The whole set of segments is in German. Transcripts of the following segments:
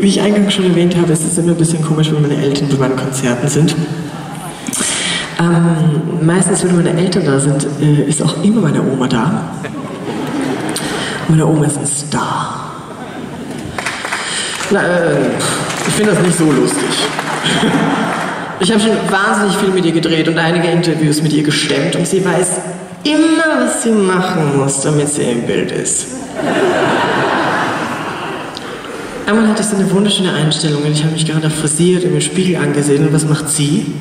wie ich eingangs schon erwähnt habe, es ist immer ein bisschen komisch, wenn meine Eltern bei meinen Konzerten sind. Meistens, wenn meine Eltern da sind, ist auch immer meine Oma da. Meine Oma ist ein Star. Na, ich finde das nicht so lustig. Ich habe schon wahnsinnig viel mit ihr gedreht und einige Interviews mit ihr gestemmt und sie weiß immer, was sie machen muss, damit sie im Bild ist. Einmal hatte ich so eine wunderschöne Einstellung und ich habe mich gerade frisiert und im Spiegel angesehen und was macht sie?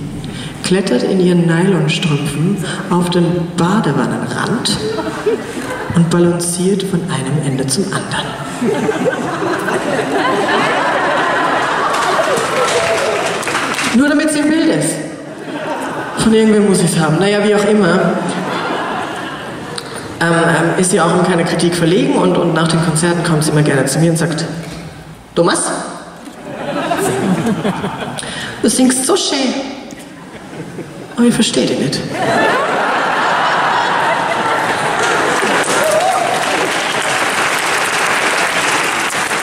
Klettert in ihren Nylonstrümpfen auf den Badewannenrand und balanciert von einem Ende zum anderen. Nur damit sie im Bild ist. Von irgendwem muss ich es haben. Naja, wie auch immer. Ist sie auch um keine Kritik verlegen und nach den Konzerten kommt sie immer gerne zu mir und sagt, Thomas, du singst so schön, aber ich verstehe dich nicht.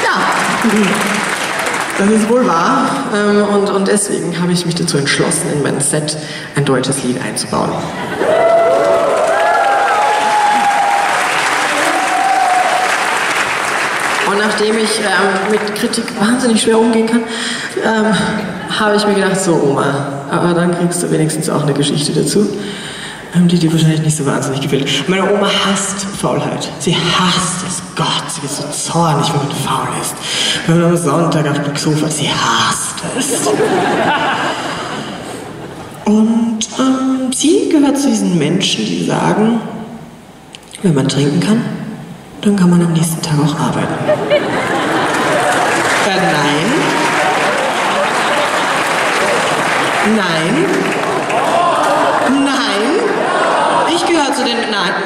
Ja. Das ist wohl wahr und deswegen habe ich mich dazu entschlossen, in mein Set ein deutsches Lied einzubauen. Und nachdem ich mit Kritik wahnsinnig schwer umgehen kann, habe ich mir gedacht, so Oma, aber dann kriegst du wenigstens auch eine Geschichte dazu, die dir wahrscheinlich nicht so wahnsinnig gefällt. Meine Oma hasst Faulheit. Sie hasst es. Gott, sie ist so zornig, wenn man faul ist. Wenn man am Sonntag auf dem Sofa ist, sie hasst es. Und sie gehört zu diesen Menschen, die sagen, wenn man trinken kann, dann kann man am nächsten Tag auch arbeiten. Nein. Nein. Nein. Ich gehöre zu den Nein.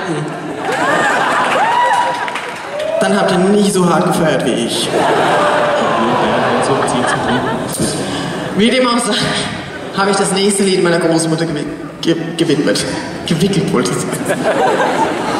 Dann habt ihr nicht so hart gefeiert wie ich. Wie dem auch sei, habe ich das nächste Lied meiner Großmutter gewickelt, wollte ich sagen.